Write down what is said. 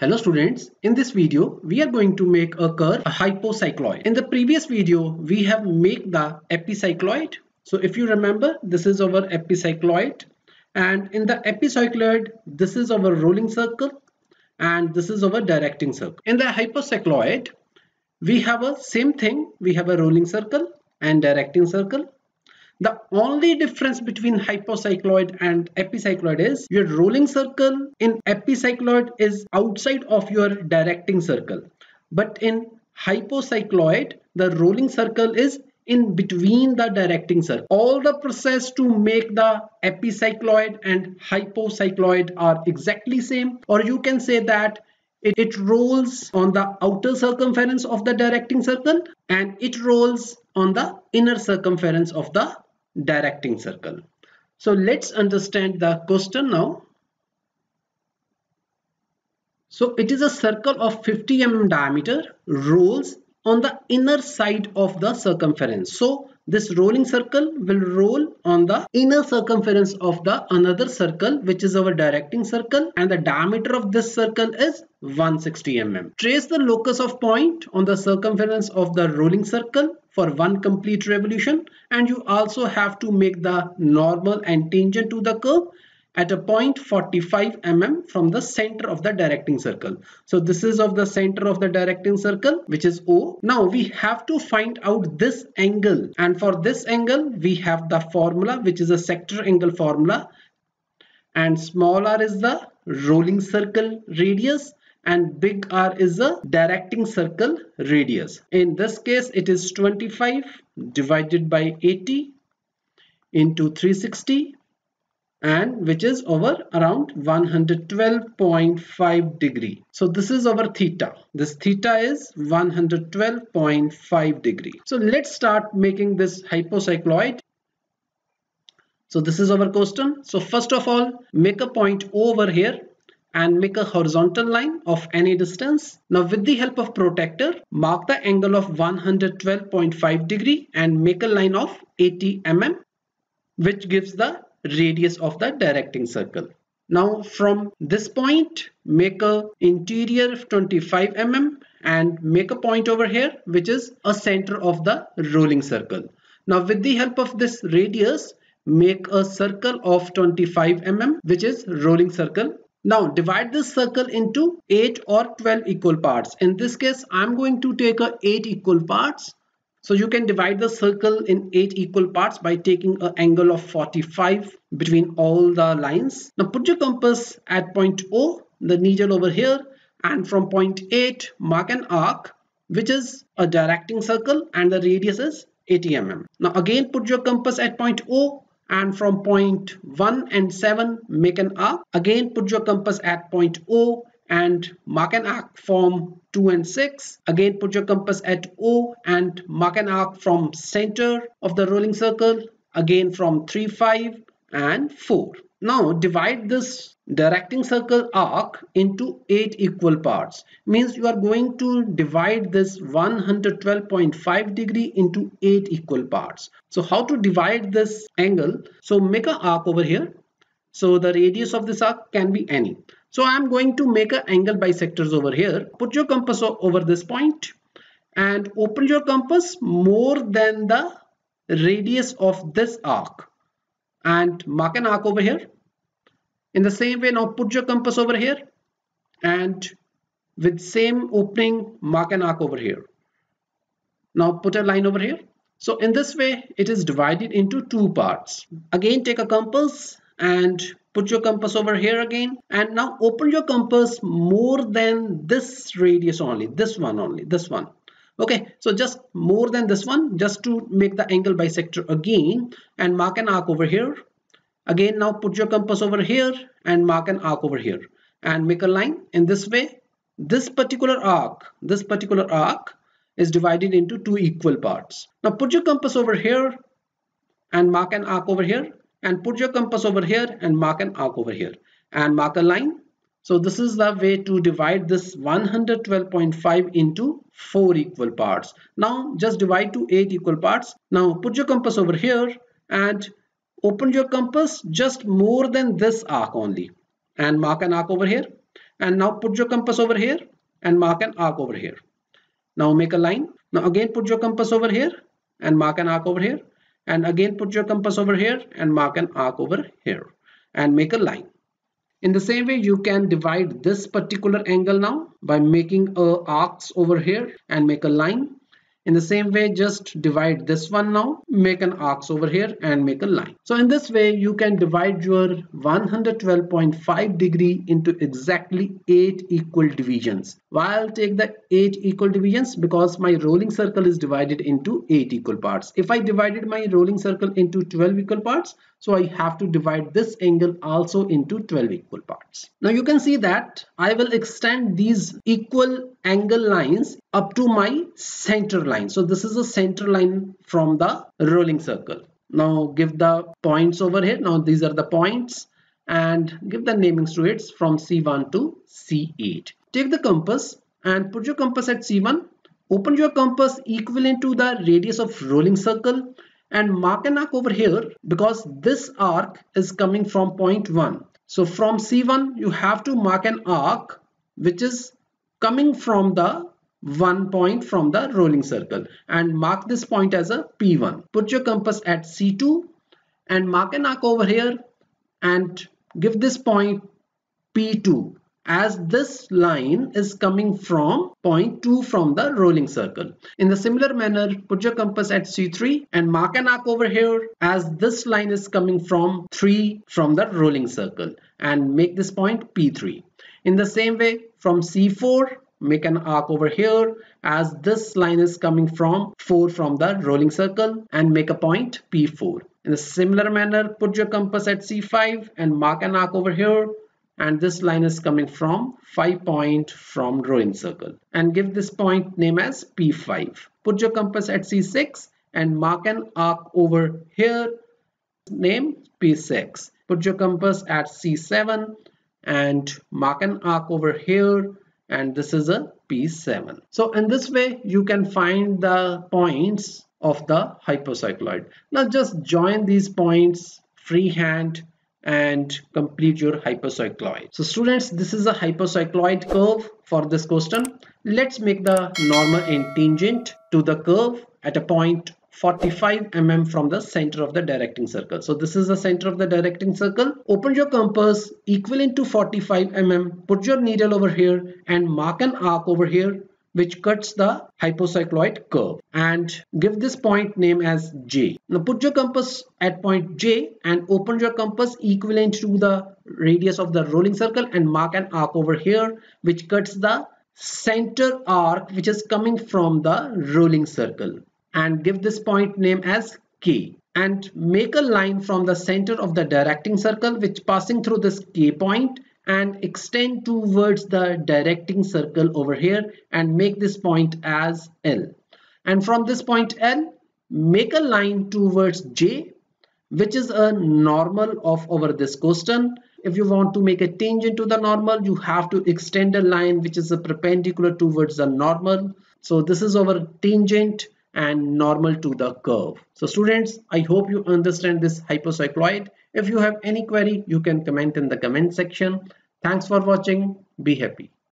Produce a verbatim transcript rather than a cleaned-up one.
Hello students, in this video we are going to make a curve, a hypocycloid. In the previous video we have made the epicycloid. So if you remember, this is our epicycloid, and in the epicycloid this is our rolling circle and this is our directing circle. In the hypocycloid we have a same thing, we have a rolling circle and directing circle. The only difference between hypocycloid and epicycloid is your rolling circle in epicycloid is outside of your directing circle, but in hypocycloid the rolling circle is in between the directing circle. All the process to make the epicycloid and hypocycloid are exactly same, or you can say that it, it rolls on the outer circumference of the directing circle and it rolls on the inner circumference of the directing circle. So let's understand the question now. So it is a circle of fifty millimeters diameter, rolls on the inner side of the circumference. So this rolling circle will roll on the inner circumference of the another circle, which is our directing circle, and the diameter of this circle is one hundred sixty millimeters. Trace the locus of point on the circumference of the rolling circle for one complete revolution, and you also have to make the normal and tangent to the curve at a point forty-five millimeters from the center of the directing circle. So this is of the center of the directing circle, which is O. Now we have to find out this angle, and for this angle we have the formula, which is a sector angle formula, and small r is the rolling circle radius and big R is the directing circle radius. In this case it is twenty-five divided by eighty into three hundred sixty, and which is over around one hundred twelve point five degree. So this is our theta. This theta is one hundred twelve point five degree. So let's start making this hypocycloid. So this is our question. So first of all, make a point O over here and make a horizontal line of any distance. Now with the help of protractor, mark the angle of one hundred twelve point five degree and make a line of eighty millimeters, which gives the radius of the directing circle. Now from this point make a interior of twenty-five millimeters and make a point over here, which is a center of the rolling circle. Now with the help of this radius make a circle of twenty-five millimeters, which is rolling circle. Now divide this circle into eight or twelve equal parts. In this case I'm going to take a eight equal parts. So you can divide the circle in eight equal parts by taking an angle of forty-five between all the lines. Now put your compass at point O, the needle over here, and from point eight mark an arc, which is a directing circle and the radius is eighty millimeters. Now again put your compass at point O, and from point one and seven make an arc. Again put your compass at point O and mark an arc from two and six. Again put your compass at O and mark an arc from center of the rolling circle, again from three, five and four. Now divide this directing circle arc into eight equal parts. Means you are going to divide this one hundred twelve point five degree into eight equal parts. So how to divide this angle? So make an arc over here. So the radius of this arc can be any. So I am going to make an angle bisectors over here. Put your compass over this point and open your compass more than the radius of this arc and mark an arc over here. In the same way, now put your compass over here and with same opening mark an arc over here. Now put a line over here. So in this way it is divided into two parts. Again take a compass and put your compass over here again, and now open your compass more than this radius only, this one only, this one. Okay, so just more than this one, just to make the angle bisector again, and mark an arc over here. Again now put your compass over here and mark an arc over here and make a line. In this way this particular arc, this particular arc is divided into two equal parts. Now put your compass over here and mark an arc over here, and put your compass over here and mark an arc over here and mark a line. So this is the way to divide this one hundred twelve point five into four equal parts. Now just divide to eight equal parts. Now put your compass over here and open your compass just more than this arc only and mark an arc over here. and now put your compass over here and mark an arc over here. Now make a line. Now again put your compass over here and mark an arc over here, and again put your compass over here and mark an arc over here, and make a line. In the same way, you can divide this particular angle now by making a arcs over here and make a line. In the same way, just divide this one now, make an arcs over here and make a line. So in this way, you can divide your one hundred twelve point five degree into exactly eight equal divisions. Why I'll take the eight equal divisions? Because my rolling circle is divided into eight equal parts. If I divided my rolling circle into twelve equal parts, so I have to divide this angle also into twelve equal parts. Now you can see that I will extend these equal angle lines up to my center line. So this is the center line from the rolling circle. Now give the points over here. Now these are the points and give the namings to it from C one to C eight. Take the compass and put your compass at C one. Open your compass equivalent to the radius of rolling circle and mark an arc over here because this arc is coming from point one. So from C one you have to mark an arc which is coming from the one point from the rolling circle and mark this point as a P one. Put your compass at C two and mark an arc over here and give this point P two as this line is coming from point two from the rolling circle. In the similar manner, put your compass at C three and mark an arc over here as this line is coming from three from the rolling circle and make this point P three. In the same way, from C four, make an arc over here as this line is coming from four from the rolling circle and make a point P four. In a similar manner, put your compass at C five and mark an arc over here and this line is coming from five point from rolling circle and give this point name as P five. Put your compass at C six and mark an arc over here, name P six. Put your compass at C seven and mark an arc over here and this is a P seven. So in this way you can find the points of the hypocycloid. Now just join these points freehand and complete your hypocycloid. So students, this is a hypocycloid curve for this question. Let's make the normal and tangent to the curve at a point forty-five millimeters from the center of the directing circle. So this is the center of the directing circle. Open your compass equivalent to forty-five millimeters. Put your needle over here and mark an arc over here which cuts the hypocycloid curve and give this point name as J. Now put your compass at point J and open your compass equivalent to the radius of the rolling circle and mark an arc over here which cuts the center arc which is coming from the rolling circle. And give this point name as K and make a line from the center of the directing circle which passing through this K point and extend towards the directing circle over here and make this point as L. And from this point L, make a line towards J which is a normal of over this question. If you want to make a tangent to the normal, you have to extend a line which is a perpendicular towards the normal. So this is our tangent and normal to the curve. So students, I hope you understand this hypocycloid. If you have any query, you can comment in the comment section. Thanks for watching. Be happy.